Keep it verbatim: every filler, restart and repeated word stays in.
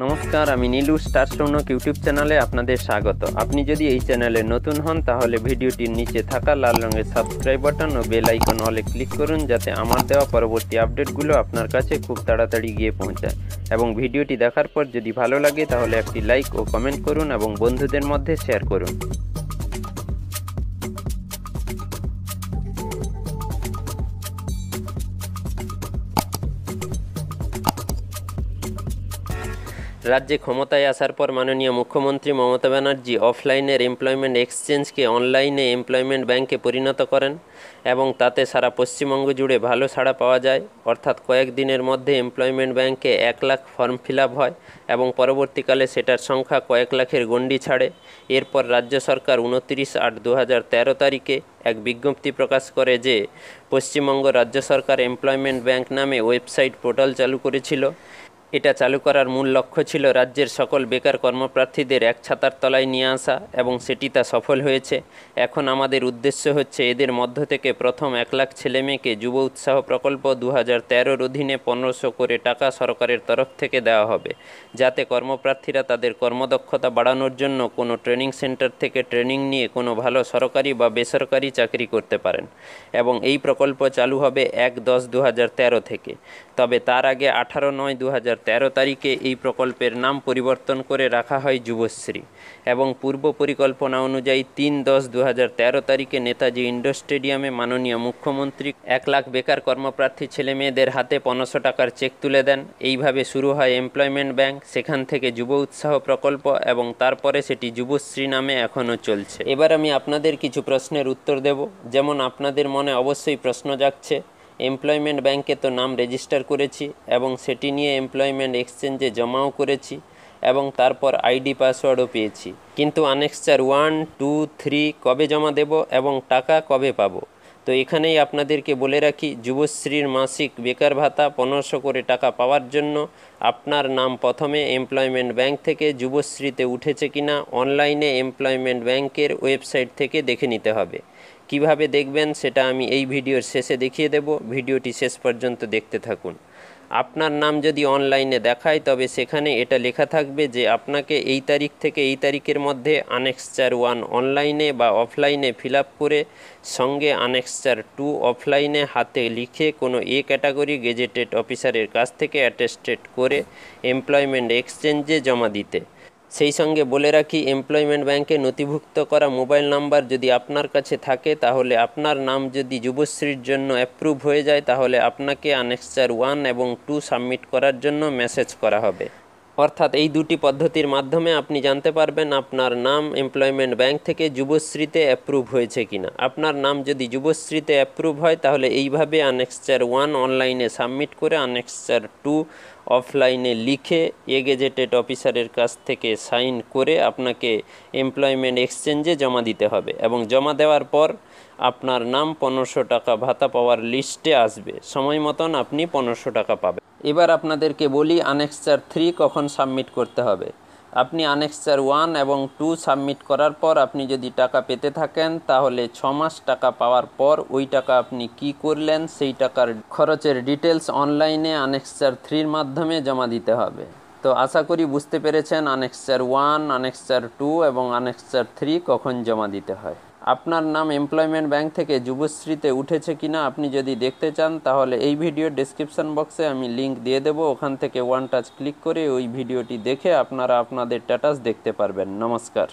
नमस्कार आमी Nilu star Shaunak YouTube चैनले आपनादेर स्वागत। आपनी यदि इस चैनले नतून हन ताहले भिडियोटिर नीचे थाका लाल रंगेर सबस्क्राइब बटन और बेल आइकन अले क्लिक करुन जाते आमार देवा परवर्ती आपडेटगुलो आपनार काछे खूब ताड़ाताड़ी गिये पौंछाय एबं भिडियोटी देखार पर यदि भालो लागे ताहले एकटी लाइक और कमेंट करुन एबं बंधुदेर मध्ये शेयर करुन। राज्य क्षमताय आसार पर माननीय मुख्यमंत्री ममता बनार्जी अफलाइनेर एमप्लयमेंट एक्सचेंज के अनलाइने एमप्लयमेंट बैंके परिणत करें एबं ताते सारा पश्चिमबंग जुड़े भालो साड़ा पावा जाए। अर्थात कयेक दिनेर मध्ये एमप्लयमेंट बैंके एक लाख फर्म फिलआप हय एबं परवर्तीकाले सेटार संख्या कयेक लाखेर गण्डी छाड़े। एरपर राज्य सरकार उनत्रिश आठ दो हज़ार तेरो तारिखे एक विज्ञप्ति प्रकाश करे जे पश्चिमबंग राज्य सरकार एमप्लयमेंट बैंक नामे वेबसाइट पोर्टाल चालू करेछिलो। এটা চালু করার মূল লক্ষ্য ছিল রাজ্যের সকল বেকার কর্মপ্রার্থীদের এক ছাতার তলায় নিয়ে আসা এবং সেটি তা সফল হয়েছে। এখন আমাদের উদ্দেশ্য হচ্ছে এদের মধ্য থেকে প্রথম এক লাখ ছেলেমেয়েকে যুব উৎসাহ প্রকল্প দু হাজার তেরোর অধীনে পনেরোশো করে টাকা সরকারের তরফ থেকে দেওয়া হবে, যাতে কর্মপ্রার্থীরা তাদের কর্মদক্ষতা বাড়ানোর জন্য কোনো ট্রেনিং সেন্টার থেকে ট্রেনিং নিয়ে কোনো ভালো সরকারি বা বেসরকারি চাকরি করতে পারেন এবং এই প্রকল্প চালু হবে এক দশ দু হাজার তেরো থেকে। তবে তার আগে আঠারো নয় দু হাজার तेरह तारीखे এই প্রকল্পের নাম পরিবর্তন করে রাখা হয় যুবশ্রী এবং পূর্ব পরিকল্পনা অনুযায়ী তিন দশ দু হাজার তেরো তারিখে নেতাজি ইন্ডো স্টেডিয়ামে মাননীয় মুখ্যমন্ত্রী এক লাখ বেকার কর্মপ্রার্থী ছেলে মেয়েদের হাতে পনেরোশো টাকার চেক তুলে দেন। এইভাবে শুরু হয় এমপ্লয়মেন্ট ব্যাংক, সেখান থেকে যুব উৎসাহ প্রকল্প এবং তারপরে সেটি যুবশ্রী নামে এখনও চলছে। এবার আমি আপনাদের কিছু প্রশ্নের উত্তর দেব। যেমন আপনাদের মনে অবশ্যই প্রশ্ন জাগছে এমপ্লয়মেন্ট ব্যাংকে তো নাম রেজিস্টার করেছি এবং সেটি নিয়ে এমপ্লয়মেন্ট এক্সচেঞ্জে জমাও করেছি এবং তারপর আইডি পাসওয়ার্ডও পেয়েছি, কিন্তু অ্যানেক্সচার ওয়ান টু থ্রি কবে জমা দেব এবং টাকা কবে পাব? তো এখানেই আপনাদেরকে বলে রাখি, যুবশ্রীর মাসিক বেকার ভাতা পনেরোশো করে টাকা পাওয়ার জন্য আপনার নাম প্রথমে এমপ্লয়মেন্ট ব্যাংক থেকে যুবশ্রীতে উঠেছে কিনা অনলাইনে এমপ্লয়মেন্ট ব্যাংকের ওয়েবসাইট থেকে দেখে নিতে হবে। কিভাবে দেখবেন সেটা আমি এই ভিডিওর শেষে দেখিয়ে দেব, ভিডিওটি শেষ পর্যন্ত দেখতে থাকুন। আপনার নাম যদি অনলাইনে দেখায় তবে সেখানে এটা লেখা থাকবে যে আপনাকে এই তারিখ থেকে এই তারিখের মধ্যে অ্যানেক্সচার ওয়ান অনলাইনে বা অফলাইনে ফিল আপ করে সঙ্গে অ্যানেক্সচার টু অফলাইনে হাতে লিখে কোনো এ ক্যাটাগরি গেজেটেড অফিসারের কাছ থেকে অ্যাটেস্টেড করে এমপ্লয়মেন্ট এক্সচেঞ্জে জমা দিতে। সেই সঙ্গে বলে রাখি, এমপ্লয়মেন্ট ব্যাংকে নথিভুক্ত করা মোবাইল নাম্বার যদি আপনার কাছে থাকে তাহলে আপনার নাম যদি যুবশ্রীর জন্য অ্যাপ্রুভ হয়ে যায় তাহলে আপনাকে অ্যানেক্সচার ওয়ান এবং টু সাবমিট করার জন্য মেসেজ করা হবে। অর্থাৎ এই দুটি পদ্ধতির মাধ্যমে আপনি জানতে পারবেন আপনার নাম এমপ্লয়মেন্ট ব্যাংক থেকে যুবশ্রীতে অ্যাপ্রুভ হয়েছে কিনা। আপনার নাম যদি যুবশ্রীতে অ্যাপ্রুভ হয় তাহলে এইভাবে অ্যানেক্সচার ওয়ান অনলাইনে সাবমিট করে অ্যানেক্সচার টু অফলাইনে লিখে এ গেজেটেড অফিসারের কাছ থেকে সাইন করে আপনাকে এমপ্লয়মেন্ট এক্সচেঞ্জে জমা দিতে হবে এবং জমা দেওয়ার পর আপনার নাম পনেরোশো টাকা ভাতা পাওয়ার লিস্টে আসবে। সময় মতন আপনি পনেরোশো টাকা পাবেন। এবার আপনাদেরকে বলি অ্যানেক্সচার থ্রি কখন সাবমিট করতে হবে। আপনি অ্যানেক্সচার ওয়ান এবং টু সাবমিট করার পর আপনি যদি টাকা পেতে থাকেন তাহলে ছ মাস টাকা পাওয়ার পর ওই টাকা আপনি কি করলেন সেই টাকার খরচের ডিটেলস অনলাইনে অ্যানেক্সচার থ্রির মাধ্যমে জমা দিতে হবে। তো আশা করি বুঝতে পেরেছেন অ্যানেক্সচার ওয়ান, অ্যানেক্সচার টু এবং অ্যানেক্সচার থ্রি কখন জমা দিতে হয়। আপনার নাম এমপ্লয়মেন্ট ব্যাংক থেকে যুবশ্রীতে উঠেছে কিনা আপনি যদি দেখতে চান তাহলে এই ভিডিওর ডেসক্রিপশন বক্সে আমি লিংক দিয়ে দেব, ওখান থেকে ওয়ান টাচ ক্লিক করে ওই ভিডিওটি দেখে আপনারা আপনাদের স্ট্যাটাস দেখতে পারবেন। নমস্কার।